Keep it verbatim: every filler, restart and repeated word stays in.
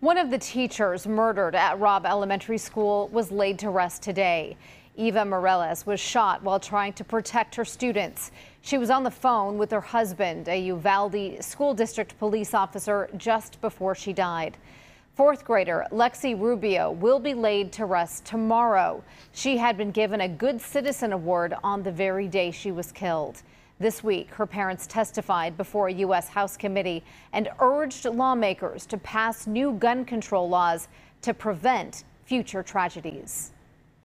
One of the teachers murdered at Robb Elementary School was laid to rest today. Eva Mireles was shot while trying to protect her students. She was on the phone with her husband, a Uvalde school district police officer, just before she died. Fourth grader Lexi Rubio will be laid to rest tomorrow. She had been given a Good Citizen Award on the very day she was killed. This week, her parents testified before a U S House committee and urged lawmakers to pass new gun control laws to prevent future tragedies.